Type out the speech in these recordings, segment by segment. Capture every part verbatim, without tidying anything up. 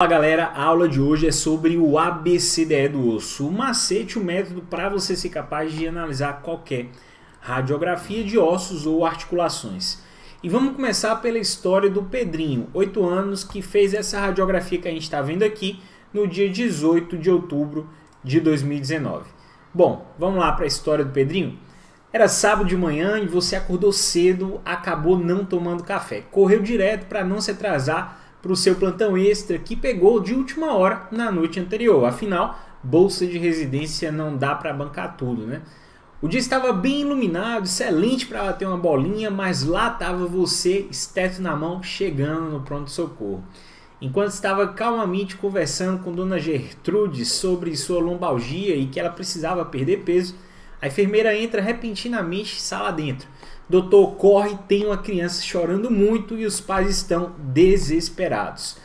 Fala galera, a aula de hoje é sobre o A B C D E do osso, o macete, o método para você ser capaz de analisar qualquer radiografia de ossos ou articulações. E vamos começar pela história do Pedrinho, oito anos, que fez essa radiografia que a gente está vendo aqui no dia dezoito de outubro de dois mil e dezenove. Bom, vamos lá para a história do Pedrinho? Era sábado de manhã e você acordou cedo, acabou não tomando café, correu direto para não se atrasar para o seu plantão extra que pegou de última hora na noite anterior. Afinal, bolsa de residência não dá para bancar tudo, né? O dia estava bem iluminado, excelente para bater uma bolinha, mas lá estava você, esteto na mão, chegando no pronto-socorro. Enquanto estava calmamente conversando com Dona Gertrude sobre sua lombalgia e que ela precisava perder peso, a enfermeira entra repentinamente sala dentro. Doutor, corre, tem uma criança chorando muito e os pais estão desesperados.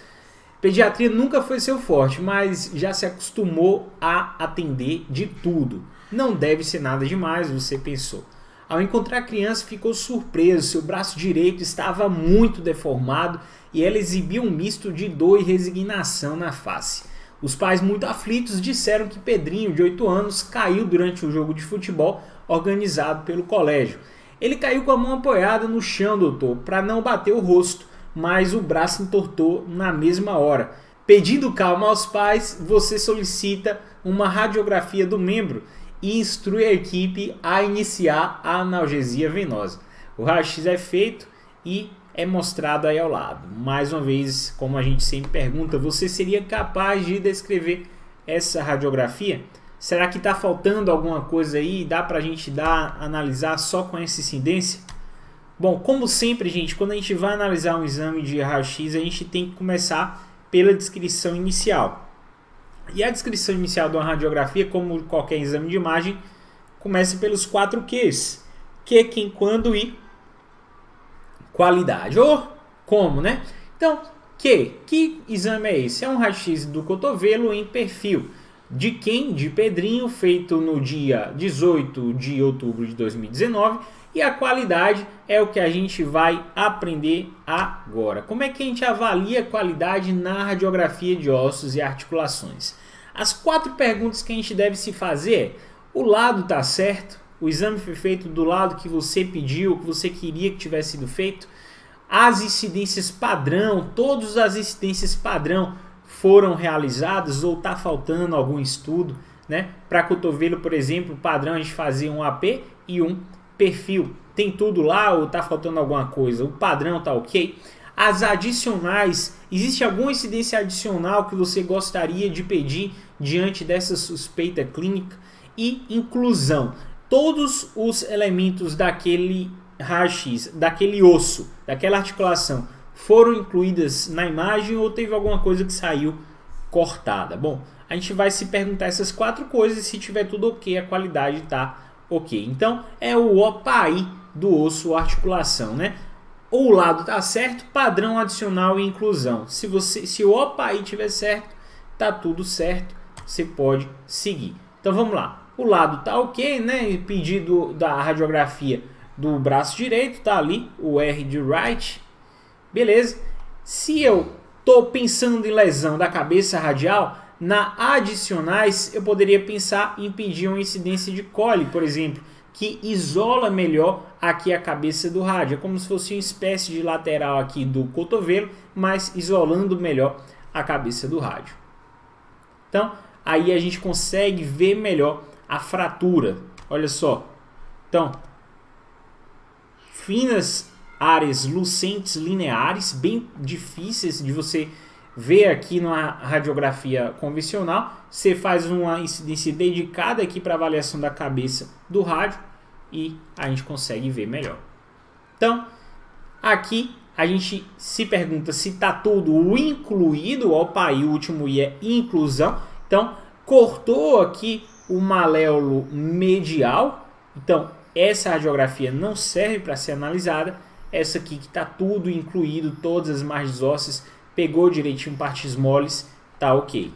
Pediatria nunca foi seu forte, mas já se acostumou a atender de tudo. Não deve ser nada demais, você pensou. Ao encontrar a criança, ficou surpreso. Seu braço direito estava muito deformado e ela exibia um misto de dor e resignação na face. Os pais, muito aflitos, disseram que Pedrinho, de oito anos, caiu durante um jogo de futebol organizado pelo colégio. Ele caiu com a mão apoiada no chão, doutor, para não bater o rosto, mas o braço entortou na mesma hora. Pedindo calma aos pais, você solicita uma radiografia do membro e instrui a equipe a iniciar a analgesia venosa. O raio-x é feito e é mostrado aí ao lado. Mais uma vez, como a gente sempre pergunta, você seria capaz de descrever essa radiografia? Será que está faltando alguma coisa aí? Dá para a gente dar, analisar só com essa incidência? Bom, como sempre, gente, quando a gente vai analisar um exame de raio-x, a gente tem que começar pela descrição inicial. E a descrição inicial de uma radiografia, como qualquer exame de imagem, começa pelos quatro Qs. Que, quem, quando e... qualidade, ou como, né? Então, que, que exame é esse? É um raio-x do cotovelo em perfil. De quem? De Pedrinho, feito no dia dezoito de outubro de dois mil e dezenove. E a qualidade é o que a gente vai aprender agora. Como é que a gente avalia a qualidade na radiografia de ossos e articulações? As quatro perguntas que a gente deve se fazer é: o lado está certo? O exame foi feito do lado que você pediu, que você queria que tivesse sido feito? As incidências padrão, todas as incidências padrão foram realizadas ou está faltando algum estudo, né? Para cotovelo, por exemplo, padrão a gente fazia um A P e um perfil. Tem tudo lá ou está faltando alguma coisa? O padrão está ok? As adicionais, existe alguma incidência adicional que você gostaria de pedir diante dessa suspeita clínica? E inclusão. Todos os elementos daquele raio-x, daquele osso, daquela articulação, foram incluídas na imagem ou teve alguma coisa que saiu cortada? Bom, a gente vai se perguntar essas quatro coisas e se tiver tudo ok, a qualidade está ok. Então, é o O P A I do osso ou articulação, né? O lado está certo, padrão adicional e inclusão. Se, você, se o O P A I estiver certo, está tudo certo, você pode seguir. Então, vamos lá. O lado está ok, né? Pedido da radiografia do braço direito, está ali, o R de right. Beleza? Se eu estou pensando em lesão da cabeça radial, na adicionais eu poderia pensar em pedir uma incidência de Cole, por exemplo, que isola melhor aqui a cabeça do rádio. É como se fosse uma espécie de lateral aqui do cotovelo, mas isolando melhor a cabeça do rádio. Então, aí a gente consegue ver melhor a fratura. Olha só. Então, finas áreas lucentes lineares, bem difíceis de você ver aqui numa radiografia convencional. Você faz uma incidência dedicada aqui para avaliação da cabeça do rádio e a gente consegue ver melhor. Então, aqui a gente se pergunta se está tudo incluído. Opa, e o último I é inclusão. Então, cortou aqui o maléolo medial. Então, essa radiografia não serve para ser analisada. Essa aqui que está tudo incluído, todas as margens ósseas, pegou direitinho partes moles, tá ok.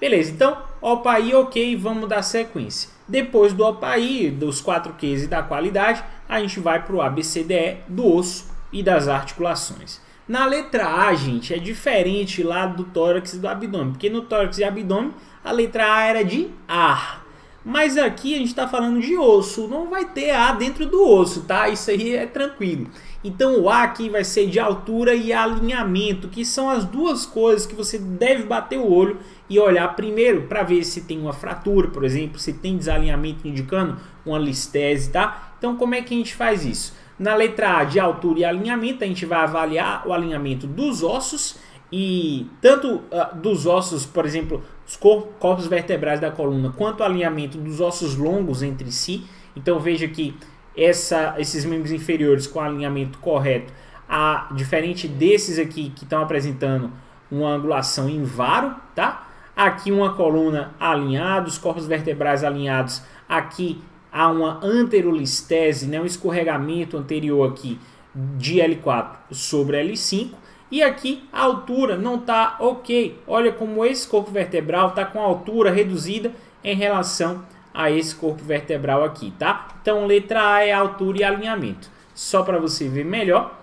Beleza, então O P A I ok, vamos dar sequência. Depois do O P A I, dos quatro Qs e da qualidade, a gente vai para o A B C D E do osso e das articulações. Na letra A, gente, é diferente lá do tórax e do abdômen, porque no tórax e abdômen a letra A era de ar. Mas aqui a gente está falando de osso, não vai ter A dentro do osso, tá? Isso aí é tranquilo. Então o A aqui vai ser de altura e alinhamento, que são as duas coisas que você deve bater o olho e olhar primeiro para ver se tem uma fratura, por exemplo, se tem desalinhamento indicando uma listese, tá? Então como é que a gente faz isso? Na letra A de altura e alinhamento, a gente vai avaliar o alinhamento dos ossos e tanto uh, dos ossos, por exemplo, os cor corpos vertebrais da coluna, quanto o alinhamento dos ossos longos entre si. Então veja que Essa, esses membros inferiores com alinhamento correto, a, diferente desses aqui que estão apresentando uma angulação em varo, tá? Aqui uma coluna alinhada, os corpos vertebrais alinhados, aqui há uma anterolistese, né? Um escorregamento anterior aqui de L quatro sobre L cinco, e aqui a altura não está ok. Olha como esse corpo vertebral está com a altura reduzida em relação a esse corpo vertebral aqui, tá? Então letra A é altura e alinhamento. Só para você ver melhor.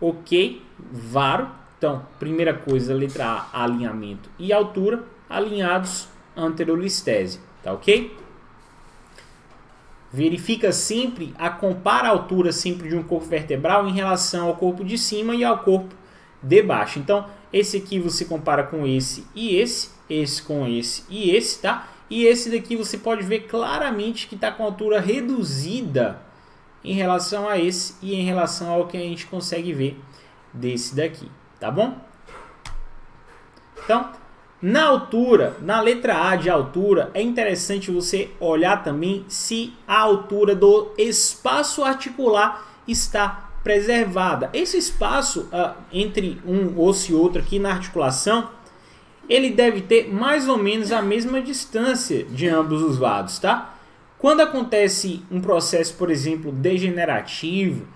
Ok, varo. Então, primeira coisa, letra A, alinhamento e altura, alinhados, anterolistese, tá ok? Verifica sempre, a compara a altura sempre de um corpo vertebral em relação ao corpo de cima e ao corpo de baixo. Então, esse aqui você compara com esse e esse, esse com esse e esse, tá? E esse daqui você pode ver claramente que está com altura reduzida em relação a esse e em relação ao que a gente consegue ver desse daqui, tá bom? Então, na altura, na letra A de altura, é interessante você olhar também se a altura do espaço articular está preservada. Esse espaço uh, entre um osso e outro aqui na articulação, ele deve ter mais ou menos a mesma distância de ambos os lados, tá? Quando acontece um processo, por exemplo, degenerativo,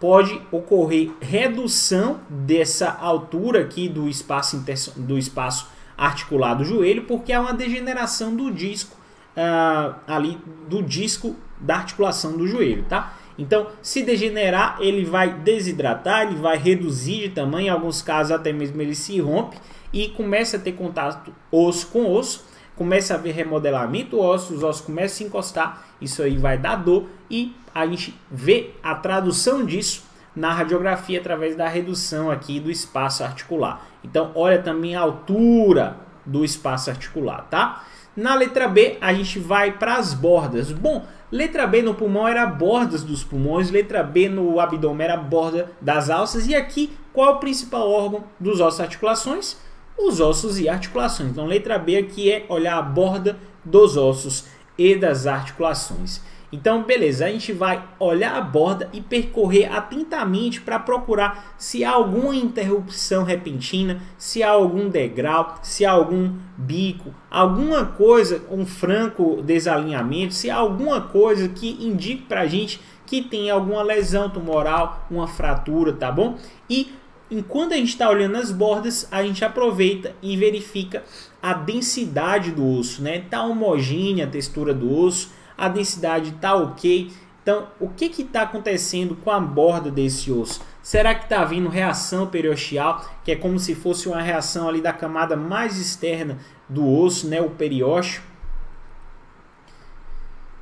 pode ocorrer redução dessa altura aqui do espaço, inter... do espaço articular do joelho, porque há uma degeneração do disco, ah, ali, do disco da articulação do joelho, tá? Então, se degenerar, ele vai desidratar, ele vai reduzir de tamanho, em alguns casos até mesmo ele se rompe, e começa a ter contato osso com osso, começa a haver remodelamento ósseo, os ossos começam a se encostar, isso aí vai dar dor, e a gente vê a tradução disso na radiografia através da redução aqui do espaço articular. Então olha também a altura do espaço articular, tá? Na letra B a gente vai para as bordas. Bom, letra B no pulmão era bordas dos pulmões, letra B no abdômen era borda das alças, e aqui qual é o principal órgão dos ossos e articulações? Os ossos e articulações. Então letra B aqui é olhar a borda dos ossos e das articulações. Então beleza, a gente vai olhar a borda e percorrer atentamente para procurar se há alguma interrupção repentina, se há algum degrau, se há algum bico, alguma coisa, um franco desalinhamento, se há alguma coisa que indique para a gente que tem alguma lesão tumoral, uma fratura, tá bom? E enquanto a gente está olhando as bordas, a gente aproveita e verifica a densidade do osso, né? Tá homogênea a textura do osso, a densidade tá ok. Então, o que que tá acontecendo com a borda desse osso? Será que tá vindo reação periosteal, que é como se fosse uma reação ali da camada mais externa do osso, né? O periósteo.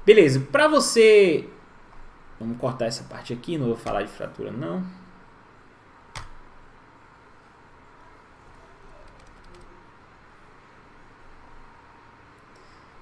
Beleza, para você... Vamos cortar essa parte aqui, não vou falar de fratura não.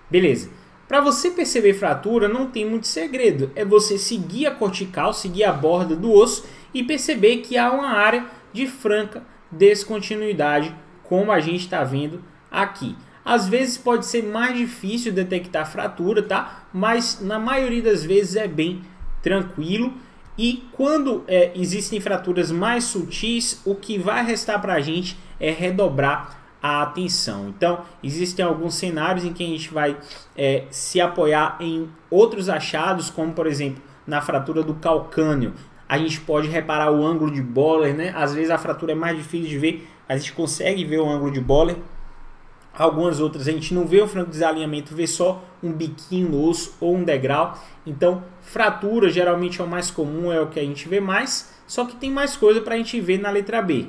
Beleza, para você perceber fratura não tem muito segredo, é você seguir a cortical, seguir a borda do osso e perceber que há uma área de franca descontinuidade, como a gente está vendo aqui. Às vezes pode ser mais difícil detectar fratura, tá? Mas na maioria das vezes é bem tranquilo, e quando é, existem fraturas mais sutis, o que vai restar para a gente é redobrar a atenção. Então existem alguns cenários em que a gente vai é, se apoiar em outros achados, como por exemplo na fratura do calcâneo a gente pode reparar o ângulo de Boller, né? Às vezes a fratura é mais difícil de ver, a gente consegue ver o ângulo de Boller. Algumas outras a gente não vê o franco desalinhamento, vê só um biquinho no osso ou um degrau. Então, fratura geralmente é o mais comum, é o que a gente vê mais. Só que tem mais coisa para a gente ver na letra B.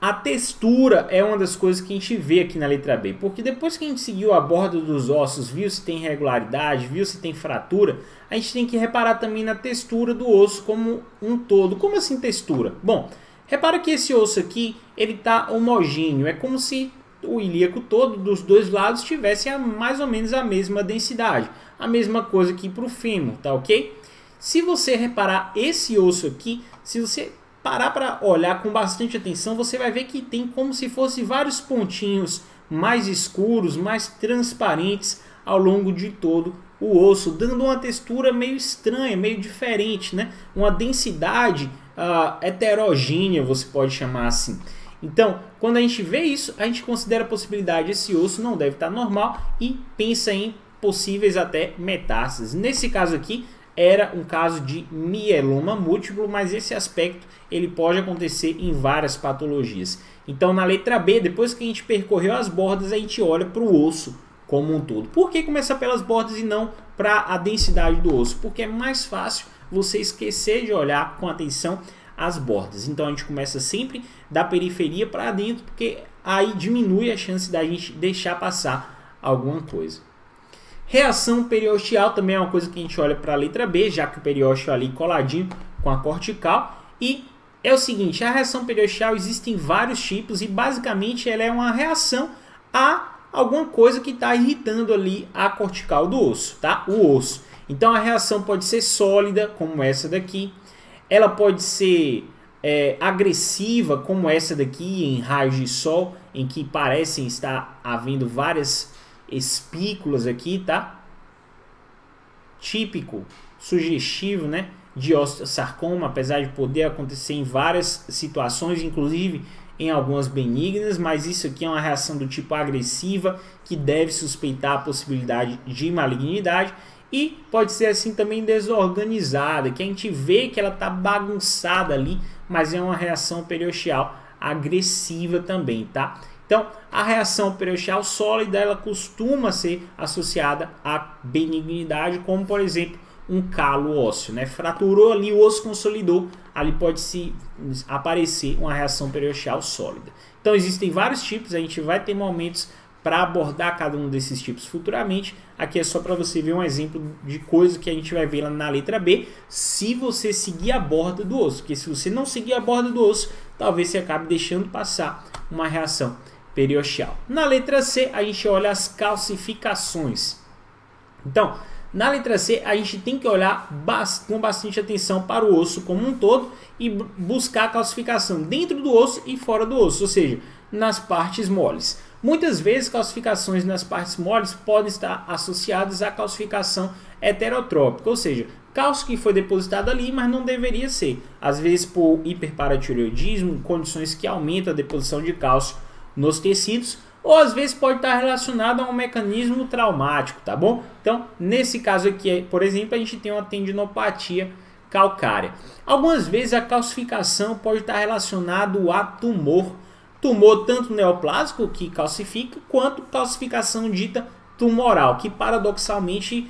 A textura é uma das coisas que a gente vê aqui na letra B. Porque depois que a gente seguiu a borda dos ossos, viu se tem irregularidade, viu se tem fratura, a gente tem que reparar também na textura do osso como um todo. Como assim textura? Bom... Repara que esse osso aqui, ele está homogêneo, é como se o ilíaco todo dos dois lados tivesse a, mais ou menos a mesma densidade. A mesma coisa aqui para o fêmur, tá ok? Se você reparar esse osso aqui, se você parar para olhar com bastante atenção, você vai ver que tem como se fosse vários pontinhos mais escuros, mais transparentes ao longo de todo o osso, dando uma textura meio estranha, meio diferente, né? Uma densidade Uh, heterogênea, você pode chamar assim. Então, quando a gente vê isso, a gente considera a possibilidade de esse osso não deve estar normal e pensa em possíveis até metástases. Nesse caso aqui, era um caso de mieloma múltiplo, mas esse aspecto ele pode acontecer em várias patologias. Então, na letra B, depois que a gente percorreu as bordas, a gente olha para o osso como um todo. Por que começar pelas bordas e não para a densidade do osso? Porque é mais fácil você esquecer de olhar com atenção as bordas. Então a gente começa sempre da periferia para dentro, porque aí diminui a chance da gente deixar passar alguma coisa. Reação periosteal também é uma coisa que a gente olha para a letra B, já que o periósteo ali coladinho com a cortical. E é o seguinte, a reação periosteal existem vários tipos e basicamente ela é uma reação a alguma coisa que está irritando ali a cortical do osso, tá? O osso. Então a reação pode ser sólida, como essa daqui. Ela pode ser é, agressiva, como essa daqui, em raios de sol, em que parecem estar havendo várias espículas aqui, tá? Típico, sugestivo, né? De osteosarcoma, apesar de poder acontecer em várias situações, inclusive em algumas benignas, mas isso aqui é uma reação do tipo agressiva, que deve suspeitar a possibilidade de malignidade. E pode ser assim também desorganizada, que a gente vê que ela está bagunçada ali, mas é uma reação periosteal agressiva também, tá? Então, a reação periosteal sólida, ela costuma ser associada à benignidade, como por exemplo, um calo ósseo, né? Fraturou ali, o osso consolidou, ali pode se aparecer uma reação periosteal sólida. Então, existem vários tipos, a gente vai ter momentos para abordar cada um desses tipos futuramente. Aqui é só para você ver um exemplo de coisa que a gente vai ver lá na letra B, se você seguir a borda do osso, porque se você não seguir a borda do osso, talvez você acabe deixando passar uma reação periosteal. Na letra C, a gente olha as calcificações. Então, na letra C, a gente tem que olhar com bastante atenção para o osso como um todo e buscar a calcificação dentro do osso e fora do osso, ou seja, nas partes moles. Muitas vezes calcificações nas partes moles podem estar associadas à calcificação heterotrópica, ou seja, cálcio que foi depositado ali, mas não deveria ser. Às vezes por hiperparatireoidismo, condições que aumentam a deposição de cálcio nos tecidos, ou às vezes pode estar relacionado a um mecanismo traumático, tá bom? Então, nesse caso aqui, por exemplo, a gente tem uma tendinopatia calcária. Algumas vezes a calcificação pode estar relacionada a tumor, tumor tanto neoplásico, que calcifica, quanto calcificação dita tumoral, que paradoxalmente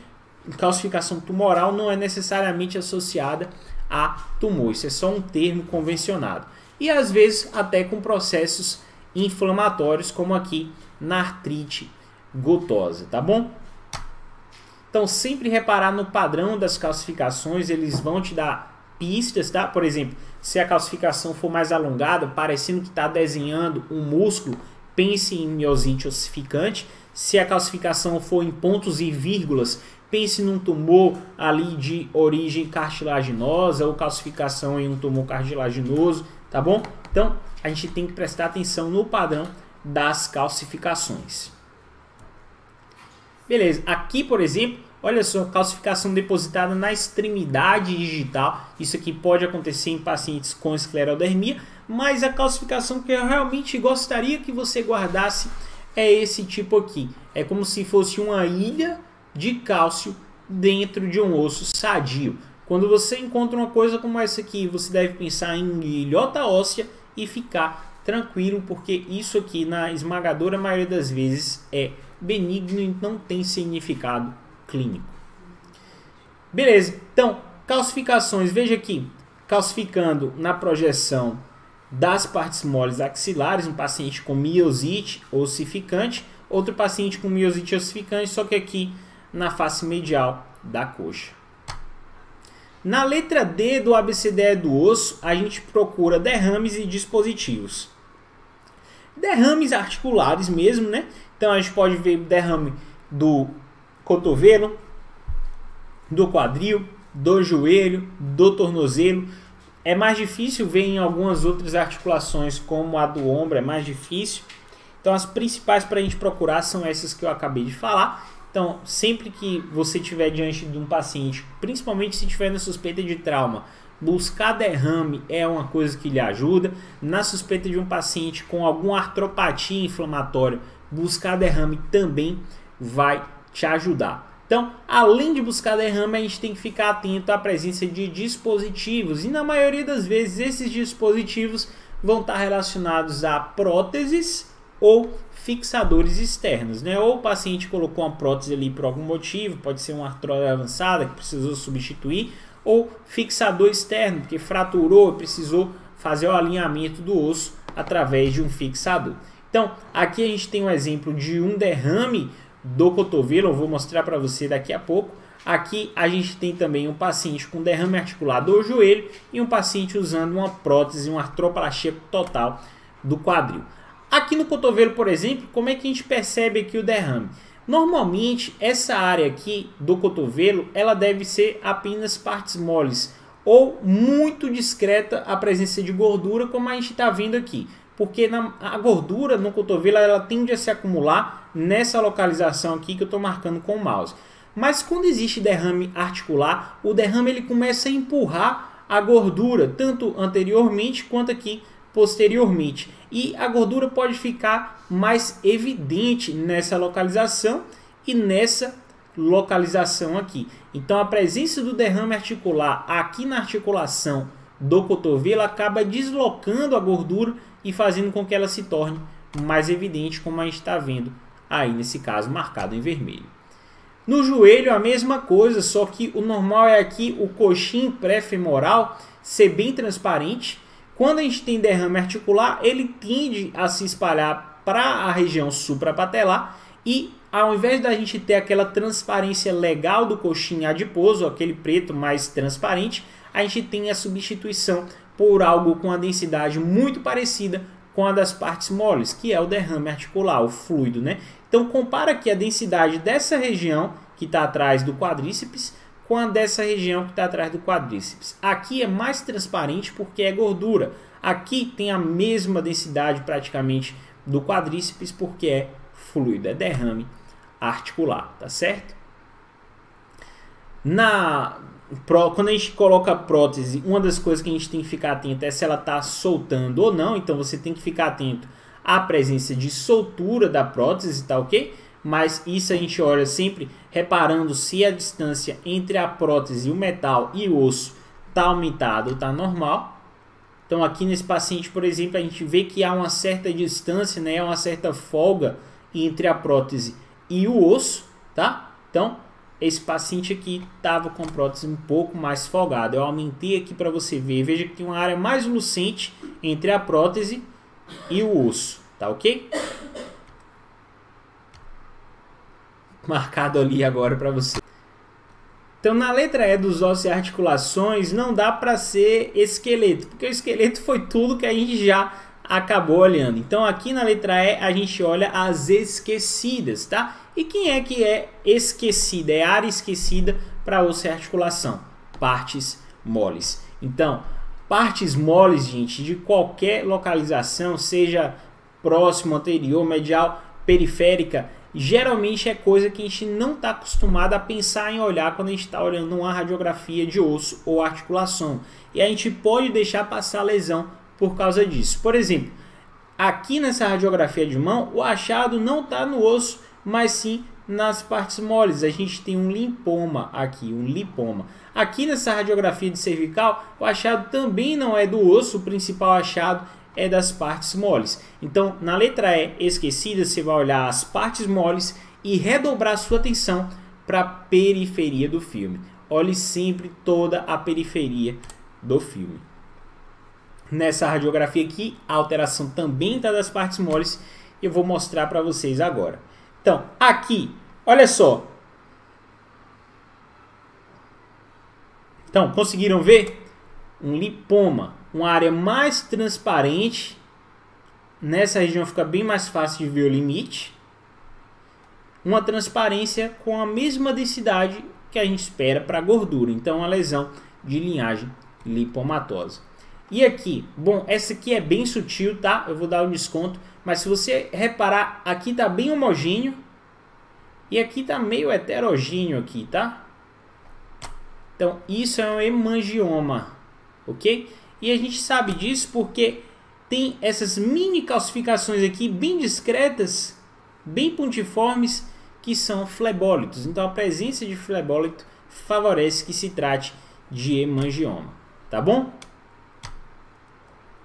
calcificação tumoral não é necessariamente associada a tumor, isso é só um termo convencionado. E às vezes até com processos inflamatórios, como aqui na artrite gotosa, tá bom? Então sempre reparar no padrão das calcificações, eles vão te dar pistas, tá? Por exemplo, se a calcificação for mais alongada, parecendo que está desenhando um músculo, pense em miosite ossificante. Se a calcificação for em pontos e vírgulas, pense num tumor ali de origem cartilaginosa ou calcificação em um tumor cartilaginoso, tá bom? Então, a gente tem que prestar atenção no padrão das calcificações. Beleza, aqui, por exemplo, olha só, calcificação depositada na extremidade digital. Isso aqui pode acontecer em pacientes com esclerodermia, mas a calcificação que eu realmente gostaria que você guardasse é esse tipo aqui. É como se fosse uma ilha de cálcio dentro de um osso sadio. Quando você encontra uma coisa como essa aqui, você deve pensar em ilhota óssea e ficar tranquilo, porque isso aqui na esmagadora maioria das vezes é benigno e não tem significado clínico. Beleza, então calcificações, veja aqui, calcificando na projeção das partes moles axilares, um paciente com miosite ossificante, outro paciente com miosite ossificante, só que aqui na face medial da coxa. Na letra D do A B C D E do osso, a gente procura derrames e dispositivos. Derrames articulares mesmo, né? Então a gente pode ver derrame do cotovelo, do quadril, do joelho, do tornozelo. É mais difícil ver em algumas outras articulações, como a do ombro, é mais difícil. Então as principais para a gente procurar são essas que eu acabei de falar. Então, sempre que você estiver diante de um paciente, principalmente se estiver na suspeita de trauma, buscar derrame é uma coisa que lhe ajuda. Na suspeita de um paciente com alguma artropatia inflamatória, buscar derrame também vai te ajudar. Então, além de buscar derrame, a gente tem que ficar atento à presença de dispositivos. E na maioria das vezes, esses dispositivos vão estar relacionados a próteses ou fixadores externos, né? Ou o paciente colocou uma prótese ali por algum motivo, pode ser uma artrose avançada que precisou substituir, ou fixador externo, que fraturou e precisou fazer o alinhamento do osso através de um fixador. Então, aqui a gente tem um exemplo de um derrame do cotovelo, eu vou mostrar para você daqui a pouco. Aqui a gente tem também um paciente com derrame articular do joelho e um paciente usando uma prótese, uma artroplastia total do quadril. Aqui no cotovelo, por exemplo, como é que a gente percebe aqui o derrame? Normalmente, essa área aqui do cotovelo, ela deve ser apenas partes moles ou muito discreta a presença de gordura, como a gente está vendo aqui. Porque na, a gordura no cotovelo, ela tende a se acumular nessa localização aqui que eu estou marcando com o mouse. Mas quando existe derrame articular, o derrame ele começa a empurrar a gordura, tanto anteriormente quanto aqui posteriormente, e a gordura pode ficar mais evidente nessa localização e nessa localização aqui. Então a presença do derrame articular aqui na articulação do cotovelo acaba deslocando a gordura e fazendo com que ela se torne mais evidente, como a gente está vendo aí nesse caso marcado em vermelho. No joelho a mesma coisa, só que o normal é aqui o coxim pré-femoral ser bem transparente. Quando a gente tem derrame articular, ele tende a se espalhar para a região suprapatelar e ao invés da gente ter aquela transparência legal do coxim adiposo, aquele preto mais transparente, a gente tem a substituição por algo com a densidade muito parecida com a das partes moles, que é o derrame articular, o fluido, né? Então compara aqui a densidade dessa região que está atrás do quadríceps com a dessa região que está atrás do quadríceps. Aqui é mais transparente porque é gordura. Aqui tem a mesma densidade praticamente do quadríceps porque é fluido, é derrame articular, tá certo? Na, pro, quando a gente coloca a prótese, uma das coisas que a gente tem que ficar atento é se ela está soltando ou não. Então você tem que ficar atento à presença de soltura da prótese, tá ok? Mas isso a gente olha sempre reparando se a distância entre a prótese, o metal e o osso está aumentada ou está normal. Então aqui nesse paciente, por exemplo, a gente vê que há uma certa distância, né, uma certa folga entre a prótese e o osso, tá? Então esse paciente aqui estava com a prótese um pouco mais folgada. Eu aumentei aqui para você ver. Veja que tem uma área mais lucente entre a prótese e o osso, tá ok? Marcado ali agora para você. Então na letra E dos ossos e articulações não dá para ser esqueleto, porque o esqueleto foi tudo que a gente já acabou olhando. Então aqui na letra E a gente olha as esquecidas, tá? E quem é que é esquecida? É área esquecida para osso e articulação. Partes moles. Então partes moles, gente, de qualquer localização, seja próximo, anterior, medial, periférica, geralmente é coisa que a gente não está acostumado a pensar em olhar quando a gente está olhando uma radiografia de osso ou articulação. E a gente pode deixar passar a lesão por causa disso. Por exemplo, aqui nessa radiografia de mão, o achado não está no osso, mas sim nas partes moles. A gente tem um linfoma aqui, um lipoma. Aqui nessa radiografia de cervical, o achado também não é do osso, o principal achado é das partes moles. Então, na letra E esquecida, você vai olhar as partes moles e redobrar sua atenção para a periferia do filme. Olhe sempre toda a periferia do filme. Nessa radiografia aqui, a alteração também está das partes moles. Eu vou mostrar para vocês agora. Então, aqui, olha só. Então, conseguiram ver? Um lipoma, uma área mais transparente. Nessa região fica bem mais fácil de ver o limite. Uma transparência com a mesma densidade que a gente espera para a gordura. Então, a lesão de linhagem lipomatosa. E aqui, bom, essa aqui é bem sutil, tá? Eu vou dar um desconto. Mas se você reparar, aqui está bem homogêneo. E aqui está meio heterogêneo aqui, tá? Então, isso é um hemangioma, ok? E a gente sabe disso porque tem essas mini calcificações aqui, bem discretas, bem pontiformes, que são flebólitos. Então, a presença de flebólito favorece que se trate de hemangioma, tá bom?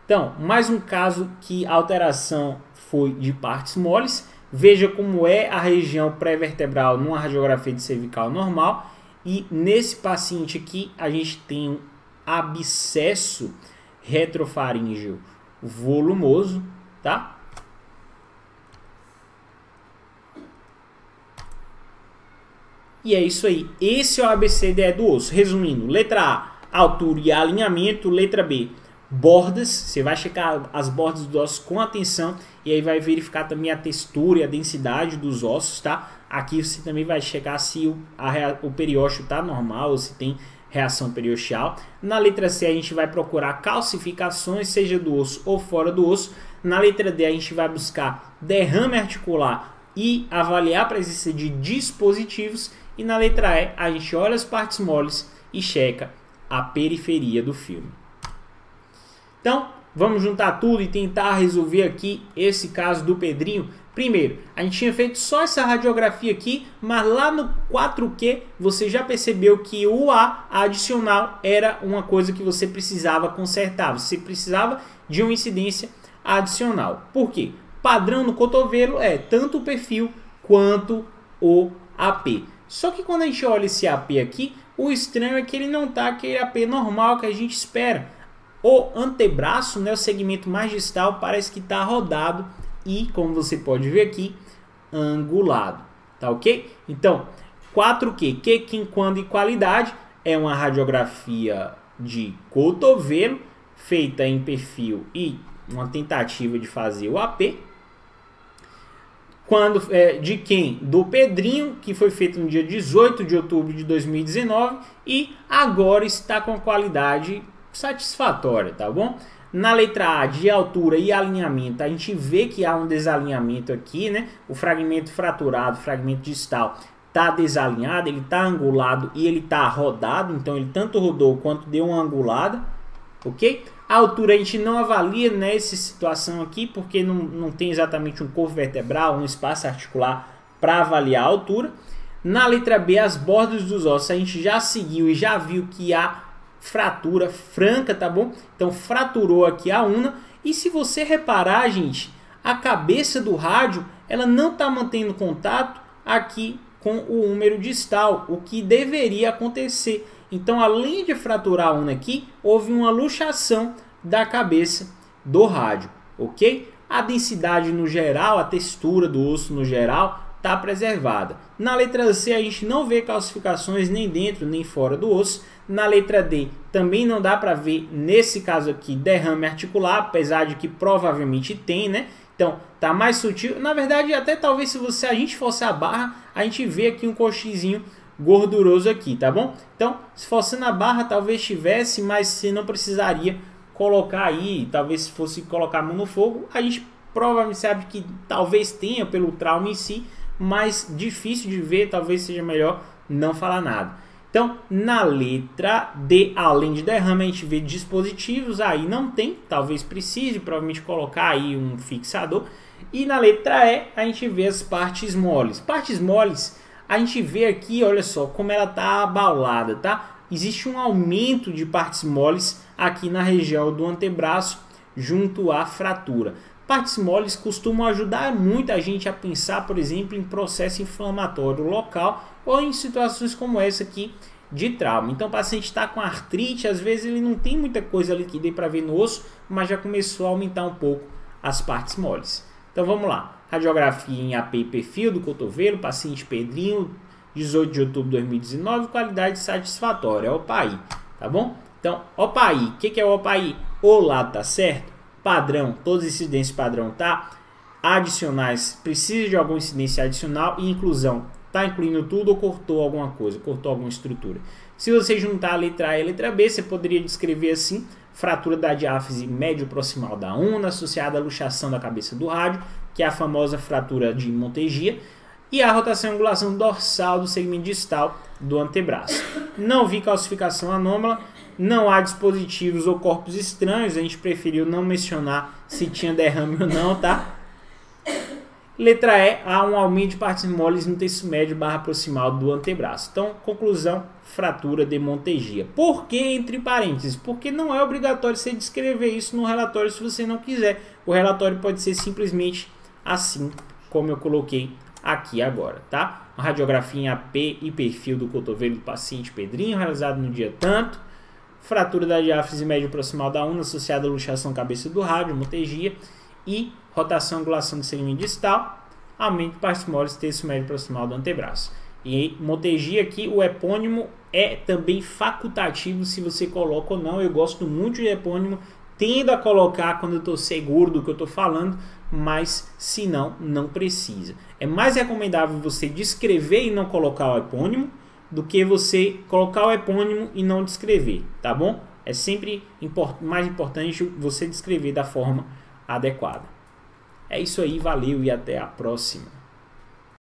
Então, mais um caso que a alteração foi de partes moles. Veja como é a região pré-vertebral numa radiografia de cervical normal. E nesse paciente aqui, a gente tem um abscesso retrofaríngeo volumoso, tá? E é isso aí. Esse é o A B C D E do osso. Resumindo, letra A, altura e alinhamento. Letra B, bordas. Você vai checar as bordas do osso com atenção e aí vai verificar também a textura e a densidade dos ossos, tá? Aqui você também vai checar se o, a, o periósteo está normal ou se tem reação periosteal. Na letra C a gente vai procurar calcificações, seja do osso ou fora do osso. Na letra D a gente vai buscar derrame articular e avaliar a presença de dispositivos. E na letra E a gente olha as partes moles e checa a periferia do filme. Então, vamos juntar tudo e tentar resolver aqui esse caso do Pedrinho. Primeiro, a gente tinha feito só essa radiografia aqui, mas lá no quatro Q você já percebeu que o A adicional era uma coisa que você precisava consertar. Você precisava de uma incidência adicional. Por quê? Padrão no cotovelo é tanto o perfil quanto o A P. Só que quando a gente olha esse A P aqui, o estranho é que ele não está aquele A P normal que a gente espera. O antebraço, né, o segmento mais distal, parece que está rodado e, como você pode ver aqui, angulado, tá ok? Então, quatro Q, que, quem, quando e qualidade, é uma radiografia de cotovelo, feita em perfil e uma tentativa de fazer o A P. Quando, é, de quem? Do Pedrinho, que foi feito no dia dezoito de outubro de dois mil e dezenove e agora está com a qualidade satisfatória, tá bom? Na letra A, de altura e alinhamento, a gente vê que há um desalinhamento aqui, né? O fragmento fraturado, o fragmento distal, tá desalinhado, ele tá angulado e ele tá rodado, então ele tanto rodou quanto deu uma angulada, ok? A altura a gente não avalia nessa situação aqui, porque não, não tem exatamente um corpo vertebral, um espaço articular para avaliar a altura. Na letra B, as bordas dos ossos, a gente já seguiu e já viu que há fratura franca, tá bom? Então fraturou aqui a una. E se você reparar, gente, a cabeça do rádio, ela não está mantendo contato aqui com o húmero distal, o que deveria acontecer. Então, além de fraturar a una aqui, houve uma luxação da cabeça do rádio, ok? A densidade no geral, a textura do osso no geral, está preservada. Na letra C a gente não vê calcificações nem dentro nem fora do osso. Na letra D também não dá para ver, nesse caso aqui, derrame articular, apesar de que provavelmente tem, né? Então tá mais sutil. Na verdade, até talvez se você a gente forçar a barra, a gente vê aqui um coxizinho gorduroso aqui, tá bom? Então, se forçando a barra, talvez tivesse, mas se não precisaria colocar aí, talvez se fosse colocar a mão no fogo, a gente provavelmente sabe que talvez tenha pelo trauma em si, mas difícil de ver, talvez seja melhor não falar nada. Então, na letra D, além de derrame, a gente vê dispositivos, aí não tem, talvez precise, provavelmente colocar aí um fixador. E na letra E, a gente vê as partes moles. Partes moles, a gente vê aqui, olha só, como ela tá abaulada, tá? Existe um aumento de partes moles aqui na região do antebraço, junto à fratura. Partes moles costumam ajudar muito a gente a pensar, por exemplo, em processo inflamatório local ou em situações como essa aqui de trauma. Então o paciente está com artrite, às vezes ele não tem muita coisa ali que dê para ver no osso, mas já começou a aumentar um pouco as partes moles. Então vamos lá, radiografia em A P e perfil do cotovelo, paciente Pedrinho, dezoito de outubro de dois mil e dezenove, qualidade satisfatória, O P A I, tá bom? Então, O P A I, o que, que é o O P A I? O lado tá certo? Padrão, todos os incidentes padrão tá? Adicionais, precisa de alguma incidência adicional e inclusão, tá incluindo tudo ou cortou alguma coisa, cortou alguma estrutura. Se você juntar a letra A e a letra B, você poderia descrever assim: fratura da diáfise médio-proximal da una, associada à luxação da cabeça do rádio, que é a famosa fratura de Monteggia, e a rotação e angulação dorsal do segmento distal do antebraço. Não vi calcificação anômala, não há dispositivos ou corpos estranhos, a gente preferiu não mencionar se tinha derrame ou não, tá? Letra E, há um aumento de partes moles no terço médio barra proximal do antebraço. Então, conclusão, fratura de Monteggia. Por que entre parênteses? Porque não é obrigatório você descrever isso no relatório se você não quiser. O relatório pode ser simplesmente assim, como eu coloquei aqui agora, tá? Uma radiografia em A P e perfil do cotovelo do paciente Pedrinho, realizado no dia tanto. Fratura da diáfise médio proximal da una, associada à luxação cabeça do rádio, Monteggia, e rotação e angulação do segmento distal, aumento de partes moles, terço médio proximal do antebraço. E Monteggia aqui, o epônimo é também facultativo se você coloca ou não. Eu gosto muito de epônimo, tendo a colocar quando eu estou seguro do que eu estou falando, mas se não, não precisa. É mais recomendável você descrever e não colocar o epônimo do que você colocar o epônimo e não descrever, tá bom? É sempre import- mais importante você descrever da forma adequada. É isso aí, valeu e até a próxima.